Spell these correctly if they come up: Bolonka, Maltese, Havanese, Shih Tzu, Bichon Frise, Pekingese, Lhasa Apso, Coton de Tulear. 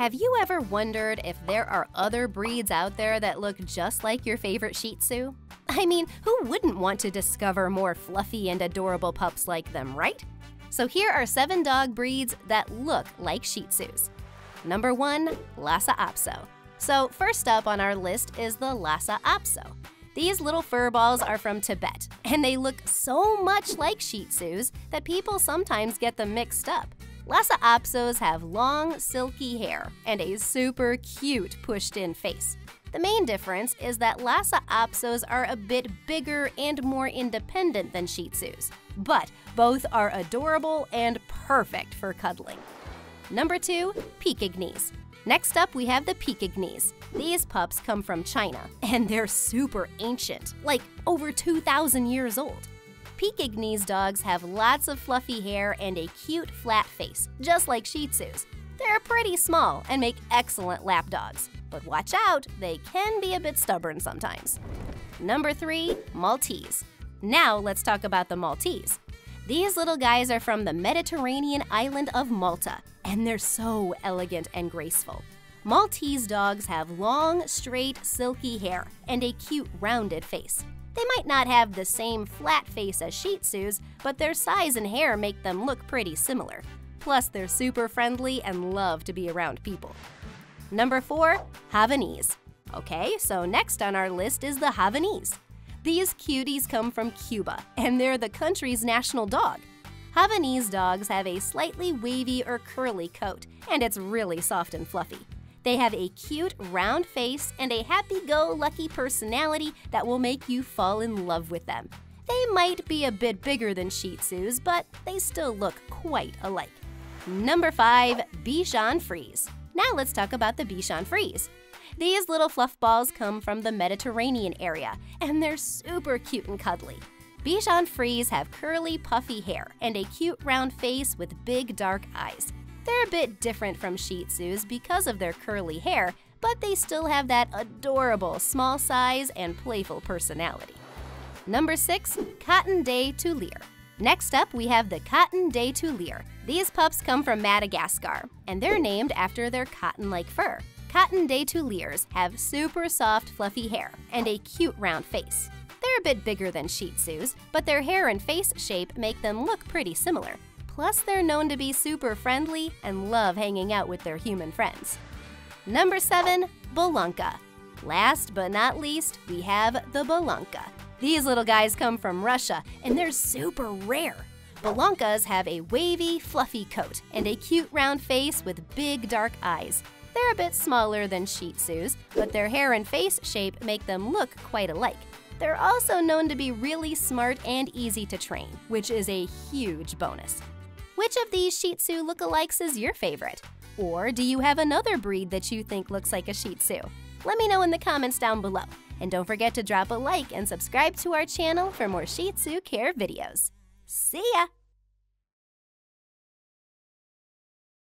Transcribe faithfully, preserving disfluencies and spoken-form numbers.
Have you ever wondered if there are other breeds out there that look just like your favorite Shih Tzu? I mean, who wouldn't want to discover more fluffy and adorable pups like them, right? So here are seven dog breeds that look like Shih Tzus. Number one, Lhasa Apso. So first up on our list is the Lhasa Apso. These little fur balls are from Tibet, and they look so much like Shih Tzus that people sometimes get them mixed up. Lhasa Apsos have long, silky hair and a super cute pushed-in face. The main difference is that Lhasa Apsos are a bit bigger and more independent than Shih Tzus, but both are adorable and perfect for cuddling. Number two, Pekingese. Next up, we have the Pekingese. These pups come from China, and they're super ancient, like over two thousand years old. Pekingese dogs have lots of fluffy hair and a cute flat face, just like Shih Tzus. They're pretty small and make excellent lap dogs, but watch out, they can be a bit stubborn sometimes. Number three, Maltese. Now let's talk about the Maltese. These little guys are from the Mediterranean island of Malta, and they're so elegant and graceful. Maltese dogs have long, straight, silky hair and a cute, rounded face. They might not have the same flat face as Shih Tzus, but their size and hair make them look pretty similar. Plus, they're super friendly and love to be around people. Number four, Havanese. Okay, so next on our list is the Havanese. These cuties come from Cuba, and they're the country's national dog. Havanese dogs have a slightly wavy or curly coat, and it's really soft and fluffy. They have a cute, round face and a happy-go-lucky personality that will make you fall in love with them. They might be a bit bigger than Shih Tzus, but they still look quite alike. Number five, Bichon Frise. Now let's talk about the Bichon Frise. These little fluff balls come from the Mediterranean area, and they're super cute and cuddly. Bichon Frise have curly, puffy hair and a cute, round face with big, dark eyes. They're a bit different from Shih Tzus because of their curly hair, but they still have that adorable small size and playful personality. Number six, Coton de Tulear. Next up, we have the Coton de Tulear. These pups come from Madagascar, and they're named after their cotton-like fur. Coton de Tulears have super soft, fluffy hair and a cute, round face. They're a bit bigger than Shih Tzus, but their hair and face shape make them look pretty similar. Plus, they're known to be super friendly and love hanging out with their human friends. Number seven, Bolonka. Last but not least, we have the Bolonka. These little guys come from Russia, and they're super rare. Bolonkas have a wavy, fluffy coat and a cute round face with big dark eyes. They're a bit smaller than Shih Tzus, but their hair and face shape make them look quite alike. They're also known to be really smart and easy to train, which is a huge bonus. Which of these Shih Tzu lookalikes is your favorite? Or do you have another breed that you think looks like a Shih Tzu? Let me know in the comments down below. And don't forget to drop a like and subscribe to our channel for more Shih Tzu care videos. See ya!